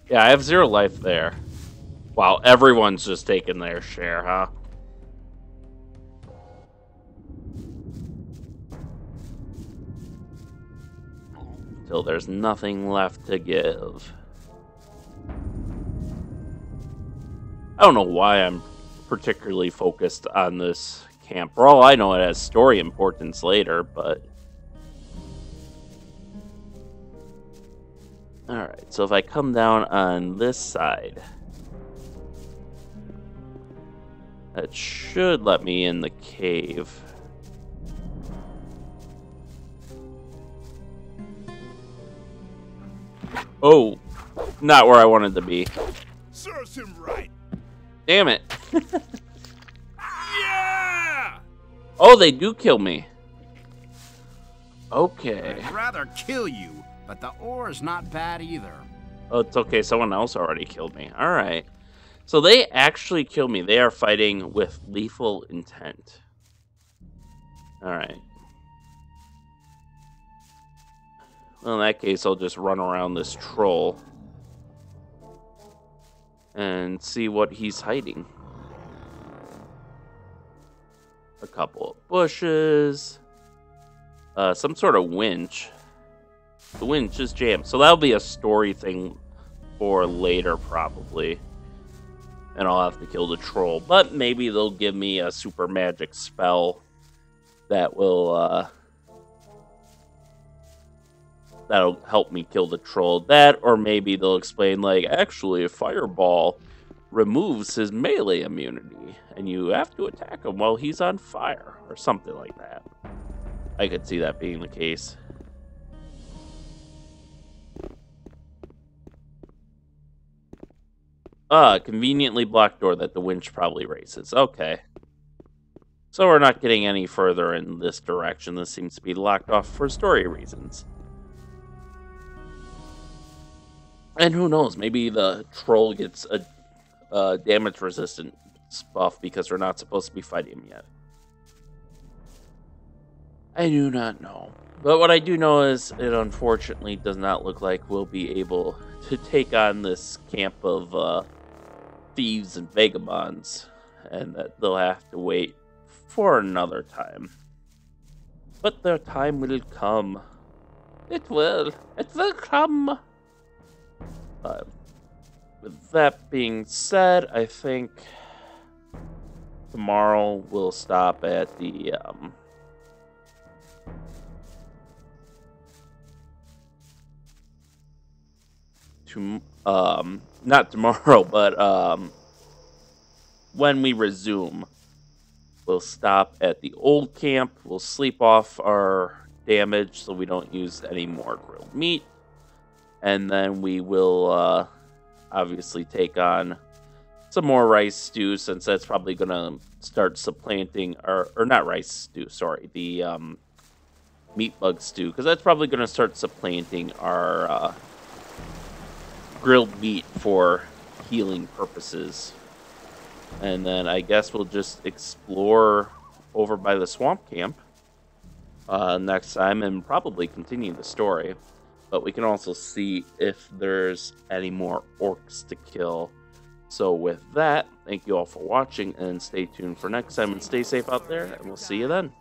Yeah, I have 0 life there. Wow, everyone's just taking their share, huh? Till there's nothing left to give. I don't know why I'm particularly focused on this camp. For all I know, it has story importance later, but... alright, so if I come down on this side... that should let me in the cave. Oh, not where I wanted to be. Serves him right. Damn it. Yeah! Oh, they do kill me. Okay. I'd rather kill you, but the ore's not bad either. Oh, it's okay. Someone else already killed me. All right. So they actually kill me. They are fighting with lethal intent. Alright. Well, in that case, I'll just run around this troll. And see what he's hiding. A couple of bushes. Some sort of winch. The winch is jammed. So that'll be a story thing for later, probably. And I'll have to kill the troll. But maybe they'll give me a super magic spell that will that'll help me kill the troll. That, or maybe they'll explain, like, actually a fireball removes his melee immunity, and you have to attack him while he's on fire, or something like that. I could see that being the case. Ah, conveniently blocked door that the winch probably raises. Okay. So we're not getting any further in this direction. This seems to be locked off for story reasons. And who knows, maybe the troll gets a damage resistance buff because we're not supposed to be fighting him yet. I do not know. But what I do know is it unfortunately does not look like we'll be able to take on this camp of thieves and vagabonds, and that they'll have to wait for another time. But their time will come. It will. It will come. With that being said, I think tomorrow we'll stop at the not tomorrow, but when we resume, we'll stop at the old camp. We'll sleep off our damage so we don't use any more grilled meat, and then we will obviously take on some more rice stew, since that's probably gonna start supplanting our, or not rice stew, sorry, the meat bug stew, because that's probably gonna start supplanting our grilled meat for healing purposes. And then I guess we'll just explore over by the swamp camp next time and probably continue the story. But we can also see if there's any more orcs to kill. So with that, thank you all for watching, and stay tuned for next time, and stay safe out there, and we'll see you then.